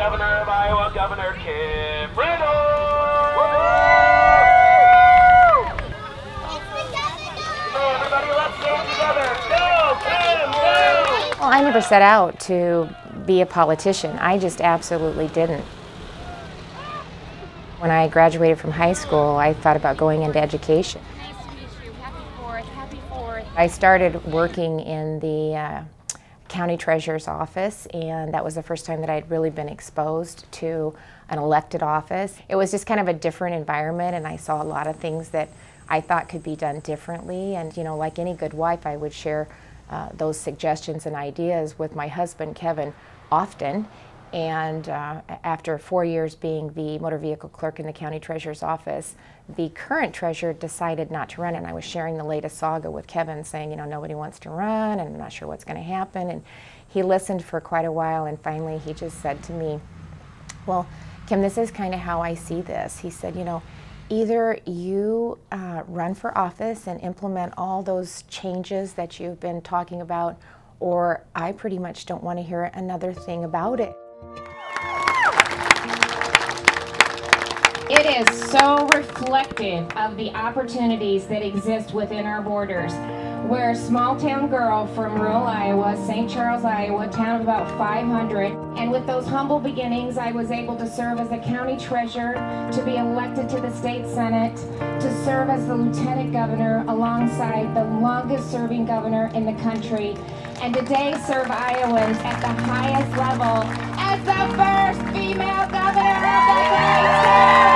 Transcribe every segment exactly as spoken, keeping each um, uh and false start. Governor of Iowa, Governor Kim Reynolds! Come on, everybody, let's stand together. Go, Kim, go! Well, I never set out to be a politician. I just absolutely didn't. When I graduated from high school, I thought about going into education. Nice to meet you. Happy fourth. Happy fourth. I started working in the uh, county treasurer's office, and that was the first time that I had really been exposed to an elected office. It was just kind of a different environment, and I saw a lot of things that I thought could be done differently. And you know, like any good wife, I would share uh, those suggestions and ideas with my husband, Kevin, often. And uh, after four years being the motor vehicle clerk in the county treasurer's office, the current treasurer decided not to run, and I was sharing the latest saga with Kevin, saying, you know, nobody wants to run, and I'm not sure what's going to happen. And he listened for quite a while, and finally he just said to me, well, Kim, this is kind of how I see this. He said, you know, either you uh, run for office and implement all those changes that you've been talking about, or I pretty much don't want to hear another thing about it. It is so reflective of the opportunities that exist within our borders. We're a small town girl from rural Iowa, Saint Charles, Iowa, town of about five hundred. And with those humble beginnings, I was able to serve as a county treasurer, to be elected to the state senate, to serve as the lieutenant governor alongside the longest serving governor in the country, and today serve Iowans at the highest level as the first female governor of the state.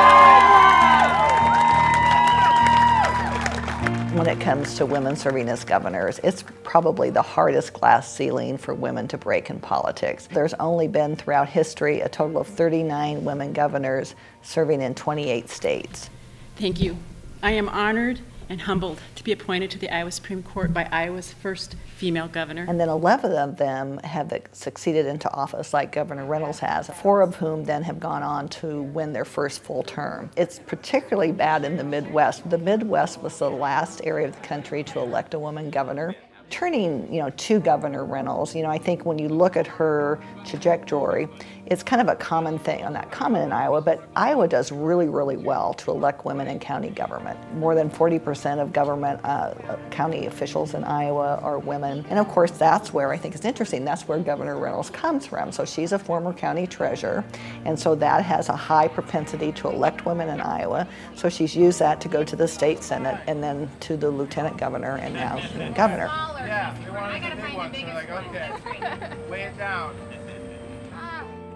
When it comes to women serving as governors, it's probably the hardest glass ceiling for women to break in politics. There's only been throughout history a total of thirty-nine women governors serving in twenty-eight states. Thank you. I am honored and humbled to be appointed to the Iowa Supreme Court by Iowa's first female governor. And then eleven of them have succeeded into office like Governor Reynolds has, four of whom then have gone on to win their first full term. It's particularly bad in the Midwest. The Midwest was the last area of the country to elect a woman governor. Turning, you know, to Governor Reynolds, you know, I think when you look at her trajectory, it's kind of a common thing, not common in Iowa, but Iowa does really, really well to elect women in county government. More than forty percent of government uh, county officials in Iowa are women. And of course, that's where I think it's interesting, that's where Governor Reynolds comes from. So she's a former county treasurer, and so that has a high propensity to elect women in Iowa. So she's used that to go to the state senate and then to the lieutenant governor and now governor. Yeah, we wanted to do one, so we're like, okay, lay it down.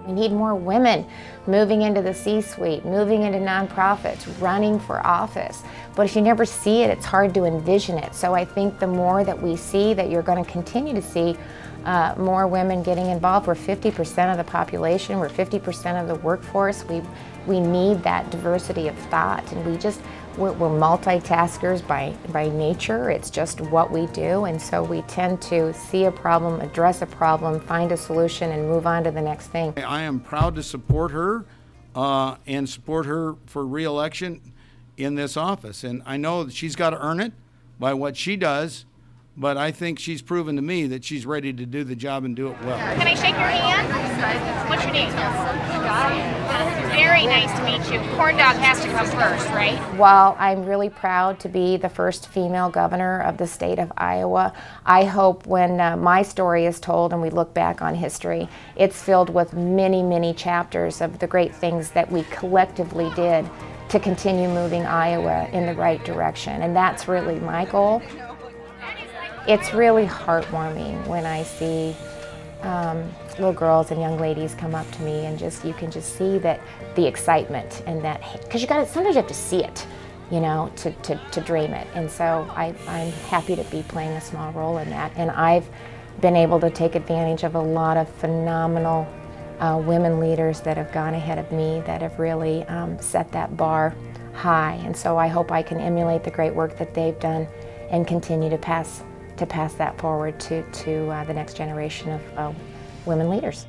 We need more women moving into the C-suite, moving into nonprofits, running for office. But if you never see it, it's hard to envision it. So I think the more that we see that, you're going to continue to see uh, more women getting involved. We're fifty percent of the population. We're fifty percent of the workforce. We, we need that diversity of thought, and we just... We're, we're multitaskers by, by nature. It's just what we do, and so we tend to see a problem, address a problem, find a solution, and move on to the next thing. I am proud to support her uh, and support her for re-election in this office. And I know that she's got to earn it by what she does, but I think she's proven to me that she's ready to do the job and do it well. Can I shake your hand? What's your name? Very nice to meet you. Corn dog has to come first, right? While I'm really proud to be the first female governor of the state of Iowa, I hope when uh, my story is told and we look back on history, it's filled with many, many chapters of the great things that we collectively did to continue moving Iowa in the right direction. And that's really my goal. It's really heartwarming when I see um, little girls and young ladies come up to me, and just you can just see that the excitement and that, because you got to, sometimes you have to see it, you know, to, to, to dream it. And so I, I'm happy to be playing a small role in that. And I've been able to take advantage of a lot of phenomenal uh, women leaders that have gone ahead of me, that have really um, set that bar high. And so I hope I can emulate the great work that they've done and continue to pass to pass that forward to, to uh, the next generation of uh, women leaders.